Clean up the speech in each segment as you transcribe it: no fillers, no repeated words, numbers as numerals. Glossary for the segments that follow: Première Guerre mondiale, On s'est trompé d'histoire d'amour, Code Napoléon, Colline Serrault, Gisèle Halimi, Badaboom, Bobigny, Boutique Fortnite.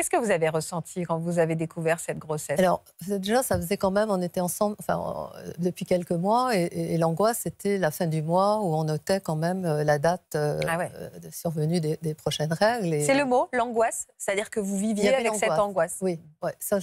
Qu'est-ce que vous avez ressenti quand vous avez découvert cette grossesse? Alors, déjà, ça faisait quand même, on était ensemble enfin, depuis quelques mois, et l'angoisse, c'était la fin du mois où on notait quand même la date de survenue des prochaines règles. C'est le mot, l'angoisse? C'est-à-dire que vous viviez avec cette angoisse? Oui, ouais, ça,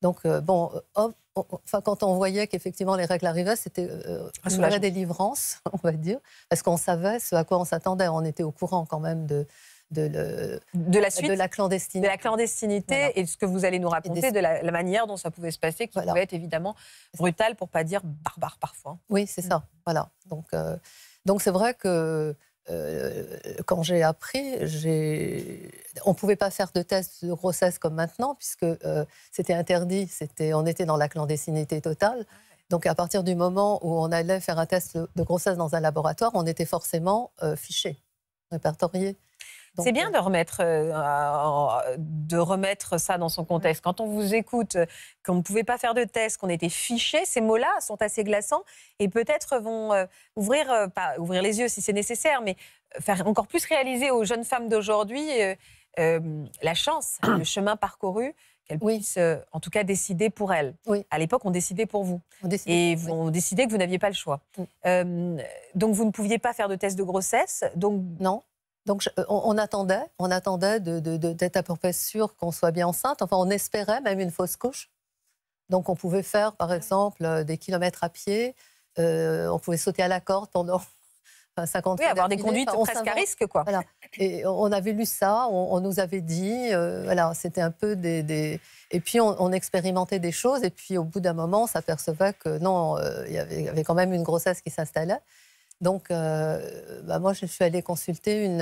donc, bon, enfin, quand on voyait qu'effectivement les règles arrivaient, c'était une vraie délivrance, on va dire, parce qu'on savait ce à quoi on s'attendait, on était au courant quand même de la clandestinité. De la clandestinité, voilà. Et ce que vous allez nous raconter, de la manière dont ça pouvait se passer, qui pouvait être évidemment brutale, pour ne pas dire barbare parfois. Oui, c'est ça, voilà. Donc c'est vrai que quand j'ai appris, on ne pouvait pas faire de test de grossesse comme maintenant, puisque c'était interdit, on était dans la clandestinité totale. Donc à partir du moment où on allait faire un test de grossesse dans un laboratoire, on était forcément fiché, répertorié. C'est bien de remettre ça dans son contexte. Quand on vous écoute, qu'on ne pouvait pas faire de test, qu'on était fiché, ces mots-là sont assez glaçants et peut-être vont pas ouvrir les yeux si c'est nécessaire, mais faire encore plus réaliser aux jeunes femmes d'aujourd'hui la chance, le chemin parcouru, qu'elles puissent en tout cas décider pour elles. Oui. À l'époque, on décidait pour vous. On décidait que vous n'aviez pas le choix. Donc vous ne pouviez pas faire de test de grossesse. Donc, non. Donc on attendait d'être à peu près sûr qu'on soit bien enceinte. Enfin, on espérait même une fausse couche. Donc on pouvait faire, par exemple, des kilomètres à pied. On pouvait sauter à la corde pendant 50 minutes. Oui, avoir des conduites presque à risque, quoi. Voilà. Et on avait lu ça, on nous avait dit. Voilà, c'était un peu des... Et puis on expérimentait des choses. Et puis au bout d'un moment, on s'apercevait que non, il y avait quand même une grossesse qui s'installait. Donc, moi, je suis allée consulter une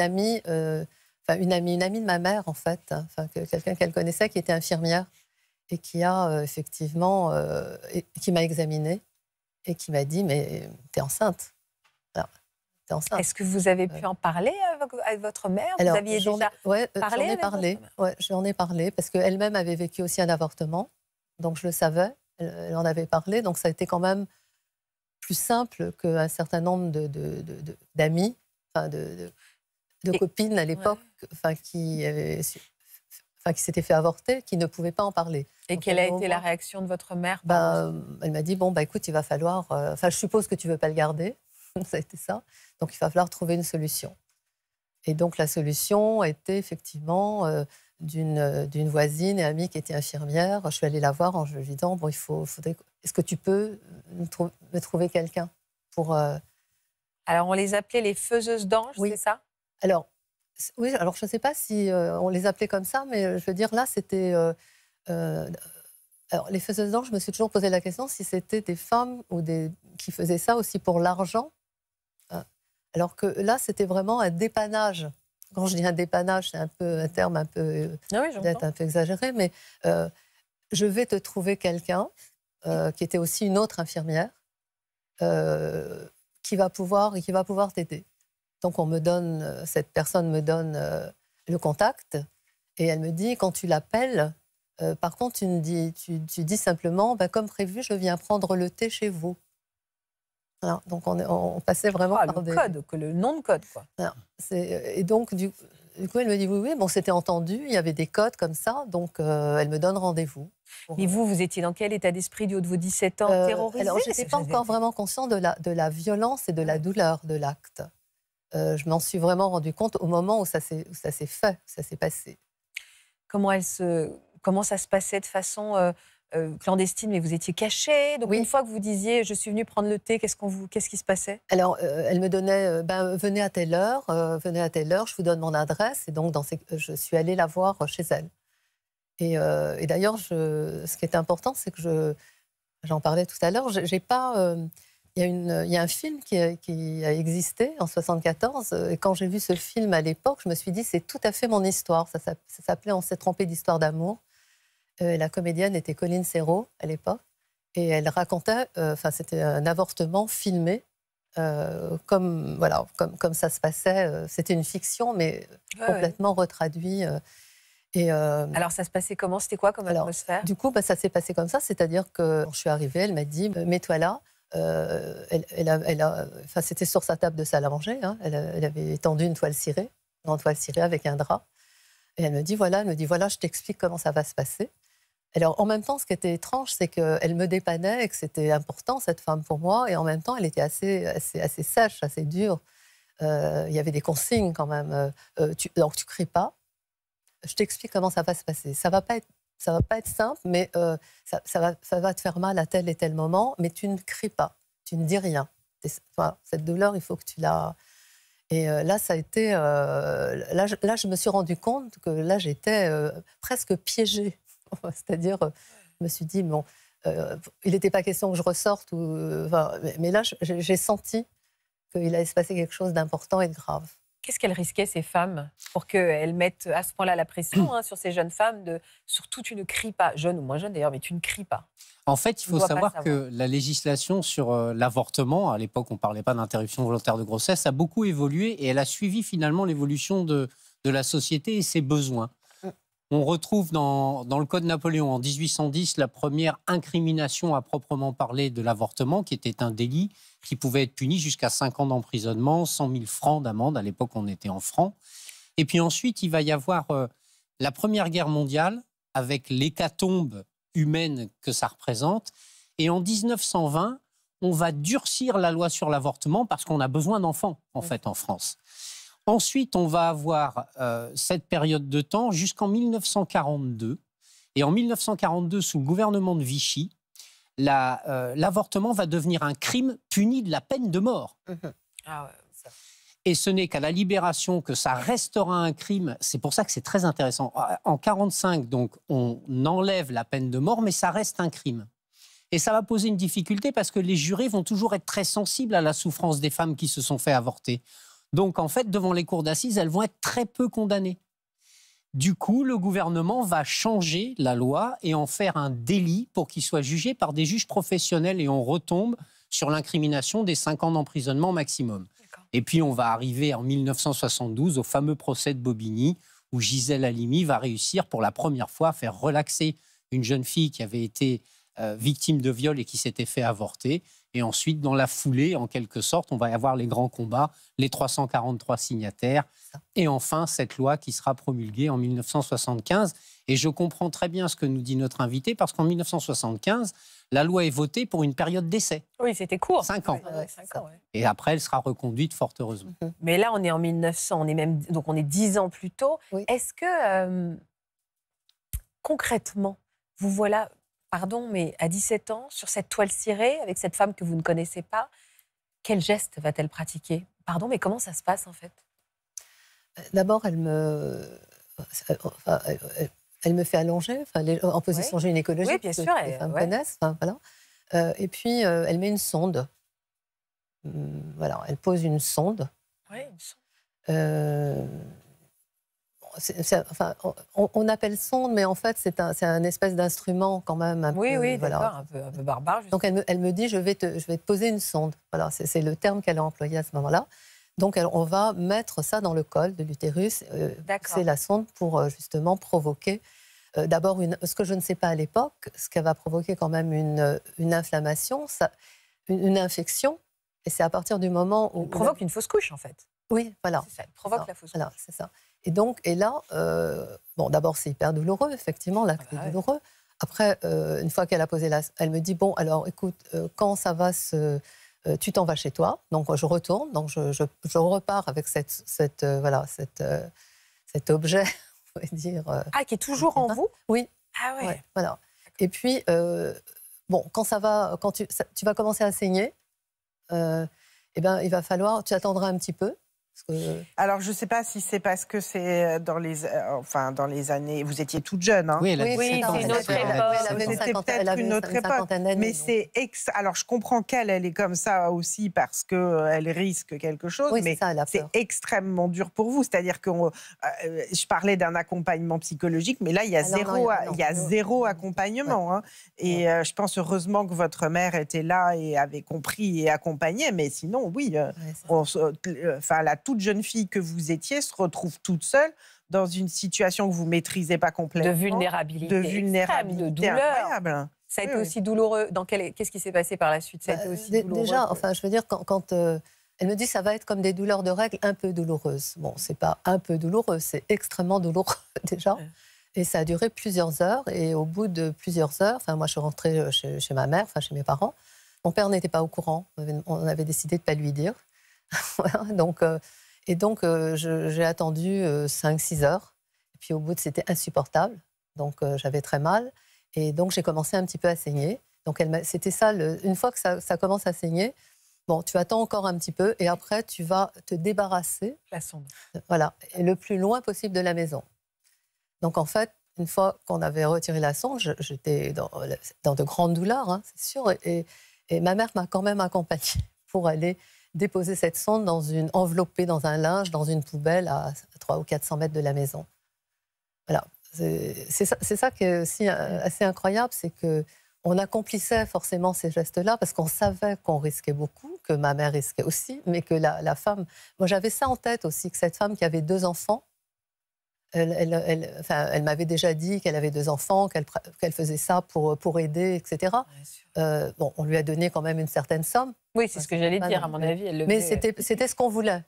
amie de ma mère, en fait, quelqu'un qu'elle connaissait, qui était infirmière et qui a effectivement, qui m'a examinée et qui m'a dit, mais t'es enceinte. Alors, t'es enceinte. Est-ce que vous avez pu en parler avec votre mère? Alors, vous aviez déjà parlé? J'en ai parlé parce qu'elle-même avait vécu aussi un avortement, donc je le savais. Elle en avait parlé, donc ça a été quand même plus simple qu'un certain nombre d'amis, de copines à l'époque, qui s'étaient fait avorter, qui ne pouvaient pas en parler. Et donc, quelle a été la réaction de votre mère? Elle m'a dit, bon, écoute, il va falloir... Enfin, je suppose que tu ne veux pas le garder. Ça a été ça. Donc, il va falloir trouver une solution. Et donc, la solution était effectivement d'une voisine et amie qui était infirmière. Je suis allée la voir en lui disant, bon, est-ce que tu peux me trouver quelqu'un pour... Alors, on les appelait les faiseuses d'anges, c'est ça? Alors, oui, alors je ne sais pas si on les appelait comme ça, mais je veux dire, là, c'était... alors, les faiseuses d'anges, je me suis toujours posé la question si c'était des femmes ou qui faisaient ça aussi pour l'argent. Alors que là, c'était vraiment un dépannage. Quand je dis un dépannage, c'est un terme un peu, peut-être un peu exagéré, mais je vais te trouver quelqu'un qui était aussi une autre infirmière qui va pouvoir t'aider. Donc on me donne, cette personne me donne le contact et elle me dit quand tu l'appelles, par contre tu dis simplement comme prévu je viens prendre le thé chez vous. Alors, donc on passait vraiment par le code, le nom de code, quoi. Alors, et donc du coup, elle me dit oui, bon, c'était entendu, il y avait des codes comme ça, donc elle me donne rendez-vous. Et vous étiez dans quel état d'esprit du haut de vos 17 ans, terrorisée? Alors, je n'étais pas encore vraiment consciente de la violence et de la douleur de l'acte. Je m'en suis vraiment rendue compte au moment où ça s'est passé. Comment ça se passait de façon clandestine, mais vous étiez cachée. Donc, une fois que vous disiez « je suis venue prendre le thé », qu'est-ce qui se passait? Alors, elle me donnait « venez à telle heure, je vous donne mon adresse ». Et donc, je suis allée la voir chez elle. Et d'ailleurs, ce qui est important, c'est que j'en parlais tout à l'heure, j'ai pas... Il y a un film qui a existé en 1974, et quand j'ai vu ce film à l'époque, je me suis dit « c'est tout à fait mon histoire ». Ça s'appelait « On s'est trompé d'histoire d'amour ». La comédienne était Colline Serrault à l'époque, et elle racontait, c'était un avortement filmé, comme ça se passait. C'était une fiction, mais complètement retraduit. Alors ça se passait comment? C'était quoi comme atmosphère? Du coup, ça s'est passé comme ça, c'est-à-dire que quand je suis arrivée, elle m'a dit mets-toi là. C'était sur sa table de salle à manger. Elle avait étendu une grande toile cirée avec un drap. Et elle me dit, voilà, je t'explique comment ça va se passer. Alors, en même temps, ce qui était étrange, c'est qu'elle me dépannait et que c'était important, cette femme, pour moi. Et en même temps, elle était assez sèche, assez dure. Il y avait des consignes, quand même. Donc, tu ne cries pas. Je t'explique comment ça va se passer. Ça ne va pas être simple, mais ça va te faire mal à tel et tel moment. Mais tu ne cries pas, tu ne dis rien. Voilà, cette douleur, il faut que tu la... Et là, ça a été... là, je me suis rendu compte que là, j'étais presque piégée. C'est-à-dire, je me suis dit, bon, il n'était pas question que je ressorte. Mais là, j'ai senti qu'il allait se passer quelque chose d'important et de grave. Qu'est-ce qu'elles risquaient, ces femmes, pour qu'elles mettent à ce point-là la pression sur ces jeunes femmes de surtout tu ne cries pas, jeune ou moins jeune d'ailleurs, mais tu ne cries pas. En fait, il faut savoir que la législation sur l'avortement, à l'époque on ne parlait pas d'interruption volontaire de grossesse, a beaucoup évolué et elle a suivi finalement l'évolution de la société et ses besoins. On retrouve dans le Code Napoléon en 1810 la première incrimination à proprement parler de l'avortement, qui était un délit qui pouvait être puni jusqu'à 5 ans d'emprisonnement, 100 000 francs d'amende. À l'époque, on était en francs. Et puis ensuite, il va y avoir la Première Guerre mondiale, avec l'hécatombe humaine que ça représente. Et en 1920, on va durcir la loi sur l'avortement parce qu'on a besoin d'enfants, en fait, en France. Ensuite, on va avoir cette période de temps jusqu'en 1942. Et en 1942, sous le gouvernement de Vichy, l'avortement va devenir un crime puni de la peine de mort. Ah ouais, ça. Et ce n'est qu'à la Libération que ça restera un crime. C'est pour ça que c'est très intéressant. En 1945, donc, on enlève la peine de mort, mais ça reste un crime. Et ça va poser une difficulté parce que les jurés vont toujours être très sensibles à la souffrance des femmes qui se sont fait avorter. Donc, en fait, devant les cours d'assises, elles vont être très peu condamnées. Du coup, le gouvernement va changer la loi et en faire un délit pour qu'il soit jugé par des juges professionnels. Et on retombe sur l'incrimination des 5 ans d'emprisonnement maximum. Et puis, on va arriver en 1972 au fameux procès de Bobigny, où Gisèle Halimi va réussir pour la première fois à faire relaxer une jeune fille qui avait été victime de viol et qui s'était fait avorter. Et ensuite, dans la foulée, en quelque sorte, on va y avoir les grands combats, les 343 signataires, et enfin cette loi qui sera promulguée en 1975. Et je comprends très bien ce que nous dit notre invité, parce qu'en 1975, la loi est votée pour une période d'essai. Oui, c'était court. 5 ans. Oui, 5 ans, ouais. Et après, elle sera reconduite, fort heureusement. Mais là, on est en 1900, donc on est 10 ans plus tôt. Oui. Est-ce que, concrètement, vous voilà... Pardon, mais à 17 ans, sur cette toile cirée, avec cette femme que vous ne connaissez pas, quel geste va-t-elle pratiquer? Pardon, mais comment ça se passe, en fait? D'abord, elle me fait allonger, en position gynécologique. Oui, bien sûr. Les femmes connaissent. Voilà. Et puis, elle met une sonde. Voilà, elle pose une sonde. Oui, une sonde. On appelle sonde, mais en fait, c'est un espèce d'instrument quand même. Un peu barbare. Justement. Donc, elle me dit, je vais te poser une sonde. Voilà, c'est le terme qu'elle a employé à ce moment-là. Donc, on va mettre ça dans le col de l'utérus. C'est la sonde pour, justement, provoquer d'abord, ce que je ne sais pas à l'époque, ce qu'elle va provoquer quand même une inflammation, une infection. Et c'est à partir du moment où... Elle provoque une fausse couche, en fait. Oui, voilà. Ça, elle provoque la fausse couche. Voilà, c'est ça. Et donc, bon, d'abord, c'est hyper douloureux, effectivement, l'acte est douloureux. Après, une fois qu'elle a posé elle me dit, bon, alors, écoute, quand ça va tu t'en vas chez toi. Donc, je retourne, donc je repars avec cet objet, on pourrait dire. Qui est toujours en vous? Oui. Ah oui. Ouais, voilà. Et puis, bon, quand tu vas commencer à saigner, eh bien, il va falloir, tu attendras un petit peu. Alors, je ne sais pas si c'est parce que c'est dans les années... Vous étiez toute jeune, hein? Oui, oui, c'est une autre époque. C'était peut-être une autre époque. Mais c'est... Alors, je comprends qu'elle est comme ça aussi parce qu'elle risque quelque chose, oui, mais c'est extrêmement dur pour vous. C'est-à-dire que je parlais d'un accompagnement psychologique, mais là, il y a zéro accompagnement. Ouais. Hein. Et je pense heureusement que votre mère était là et avait compris et accompagnait, mais sinon, oui, la toute jeune fille que vous étiez se retrouve toute seule dans une situation que vous ne maîtrisez pas complètement. De vulnérabilité extrême, de douleur. Incroyable. Ça a été aussi douloureux. Qu'est-ce qui s'est passé par la suite? Ça a été aussi douloureux. Déjà, enfin, je veux dire, quand Elle me dit, ça va être comme des douleurs de règles un peu douloureuses. Bon, c'est pas un peu douloureux, c'est extrêmement douloureux déjà. Et ça a duré plusieurs heures. Et au bout de plusieurs heures, enfin, moi, je suis rentrée chez ma mère, enfin, chez mes parents. Mon père n'était pas au courant. On avait décidé de ne pas lui dire. donc, j'ai attendu 5-6 heures. Et puis au bout, c'était insupportable. Donc, j'avais très mal. Et donc, j'ai commencé un petit peu à saigner. Donc, c'était ça. Une fois que ça commence à saigner, bon, tu attends encore un petit peu. Et après, tu vas te débarrasser. La sonde. Voilà. Et le plus loin possible de la maison. Donc, en fait, une fois qu'on avait retiré la sonde, j'étais dans de grandes douleurs, hein, c'est sûr. Et ma mère m'a quand même accompagnée pour aller déposer cette sonde enveloppée dans un linge, dans une poubelle à 300 ou 400 mètres de la maison. Voilà. C'est ça qui est aussi assez incroyable, c'est qu'on accomplissait forcément ces gestes-là parce qu'on savait qu'on risquait beaucoup, que ma mère risquait aussi, mais que la femme... Moi, j'avais ça en tête aussi, que cette femme qui avait 2 enfants, elle m'avait déjà dit qu'elle avait 2 enfants, qu'elle faisait ça pour aider, etc. Bon, on lui a donné quand même une certaine somme. Oui, c'est ce que j'allais dire, à mon avis. Elle le mais c'était ce qu'on voulait.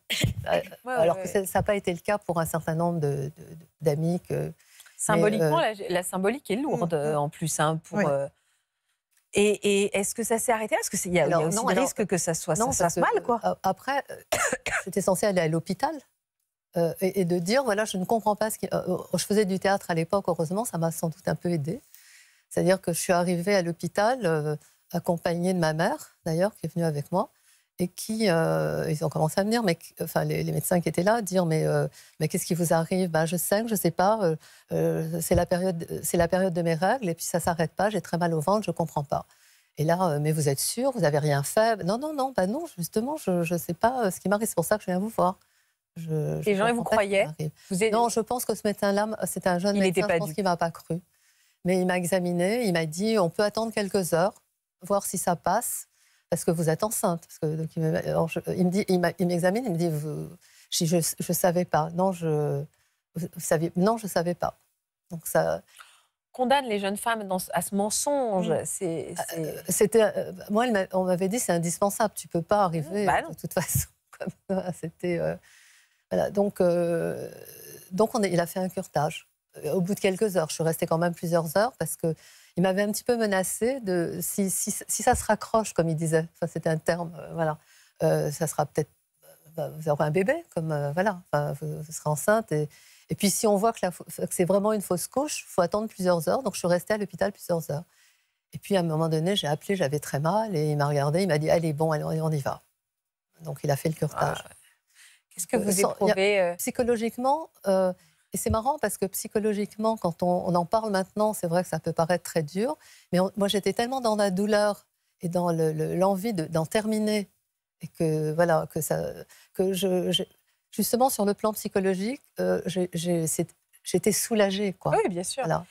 Alors que ça n'a pas été le cas pour un certain nombre d'amis. Symboliquement, la symbolique est lourde, en plus. Hein, pour, oui. Et est-ce que ça s'est arrêté? Est-ce qu'il y a aussi un risque que ça soit non, ça se mal quoi. Après, j'étais censée aller à l'hôpital. Et de dire, voilà, je ne comprends pas ce qui... je faisais du théâtre à l'époque, heureusement, ça m'a sans doute un peu aidée. C'est-à-dire que je suis arrivée à l'hôpital, accompagnée de ma mère, d'ailleurs, qui est venue avec moi, et qui, ils ont commencé à me dire, mais, enfin, les médecins qui étaient là, dire, mais qu'est-ce qui vous arrive? Ben, je saigne, je ne sais pas, c'est la période de mes règles, et puis ça ne s'arrête pas, j'ai très mal au ventre, je ne comprends pas. Et là, mais vous êtes sûre, vous n'avez rien fait? Non, ben non, justement, je ne sais pas ce qui m'arrive, c'est pour ça que je viens vous voir. Les gens, ils vous croyaient? Non, je pense que ce médecin-là, c'était un jeune médecin, je pense qu'il ne m'a pas cru. Mais il m'a examiné, il m'a dit, on peut attendre quelques heures, voir si ça passe, parce que vous êtes enceinte. Parce que, donc, il m'examine, il me dit, je ne savais pas. Non, je ne savais pas. Donc ça... Condamne les jeunes femmes à ce mensonge. Moi, on m'avait dit, c'est indispensable, tu ne peux pas arriver de toute façon. C'était... Voilà, donc il a fait un curtage. Au bout de quelques heures, je suis restée quand même plusieurs heures parce qu'il m'avait un petit peu menacée de si ça se raccroche, comme il disait. Enfin, c'était un terme. Voilà, ça sera peut-être vous aurez un bébé, comme voilà, enfin, vous serez enceinte. Et puis si on voit que c'est vraiment une fausse couche, il faut attendre plusieurs heures. Donc je suis restée à l'hôpital plusieurs heures. Et puis à un moment donné, j'ai appelé, j'avais très mal et il m'a regardée, il m'a dit allez bon, allez, on y va. Donc il a fait le curtage. Ah. Qu'est-ce que vous éprouvez psychologiquement et c'est marrant parce que psychologiquement, quand on en parle maintenant, c'est vrai que ça peut paraître très dur. Mais moi, j'étais tellement dans la douleur et dans l'envie d'en terminer et que voilà justement sur le plan psychologique, j'étais soulagée quoi. Oui, bien sûr. Voilà.